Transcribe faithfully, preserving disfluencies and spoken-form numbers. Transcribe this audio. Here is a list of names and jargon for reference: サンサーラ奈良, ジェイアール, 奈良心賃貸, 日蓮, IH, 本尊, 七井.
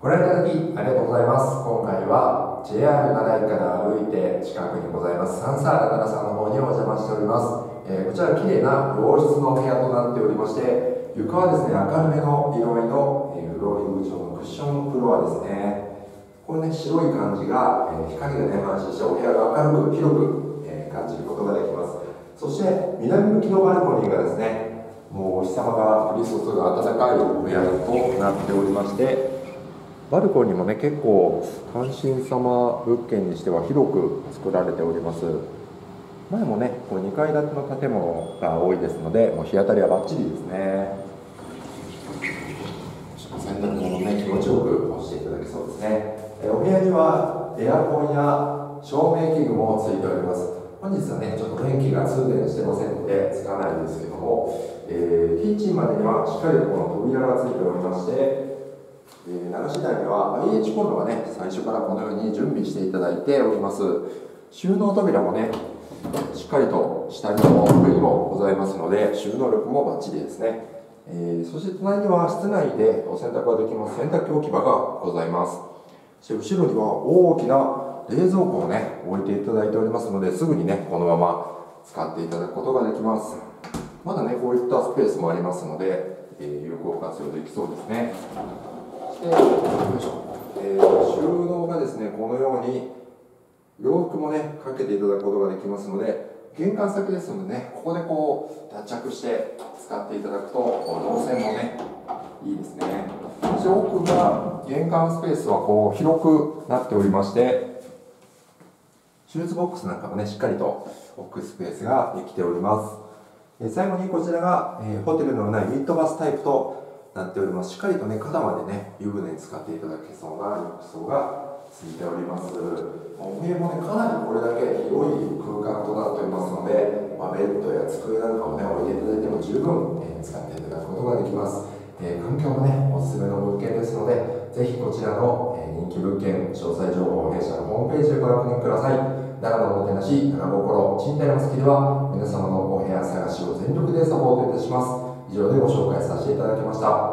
ご覧いただきありがとうございます。今回は ジェイアール 七井から歩いて近くにございますサンサーラ奈良さんの方にお邪魔しております。えー、こちらは綺麗な洋室のお部屋となっておりまして、床はですね、明るめの色合いの、えー、フローリング調のクッションフロアですね。これね、白い感じが、えー、光がね、安心してお部屋が明るく広く、えー、感じることができます。そして、南向きのバルコニーがですね、もうお日様が降り注ぐ暖かいお部屋となっておりまして、バルコニーもね、結構単身様物件にしては広く作られております。前もね、こうにかい建ての建物が多いですので、もう日当たりはバッチリですね。洗濯物もね、気持ちよく干していただけそうですね。えお部屋にはエアコンや照明器具もついております。本日はね、ちょっと電気が通電してませんのでつかないんですけども、えー、キッチンまでにはしっかりとこの扉がついておりまして、奈良市内では アイエイチ コンロはね、最初からこのように準備していただいております。収納扉もね、しっかりと下にも上にもございますので、収納力もバッチリですね。えー、そして隣には室内でお洗濯ができます洗濯機置き場がございます。そして後ろには大きな冷蔵庫をね、置いていただいておりますので、すぐにね、このまま使っていただくことができます。まだね、こういったスペースもありますので、えー、有効活用できそうですね。で、えー、収納がですね、このように洋服もね、かけていただくことができますので、玄関先ですのでね、ここでこう脱着して使っていただくと動線もね、いいですね。そして奥が玄関スペースはこう広くなっておりまして、シューズボックスなんかもね、しっかりと置くスペースができております。え最後にこちらが、えー、ホテルのないミッドバスタイプとなっております。しっかりとね、肩までね、湯船に使っていただけそうな浴槽がついております。お部屋もね、かなりこれだけ広い空間となっておりますので、まあ、ベッドや机なんかをね、置いていただいても十分、えー、使っていただくことができます。えー、環境もね、おすすめの物件ですので、ぜひこちらの、えー、人気物件詳細情報を弊社のホームページでご確認ください。奈良のおもてなし、奈良心賃貸の月では、皆様のお部屋探しを全力でサポートいたします。以上でご紹介させていただきました。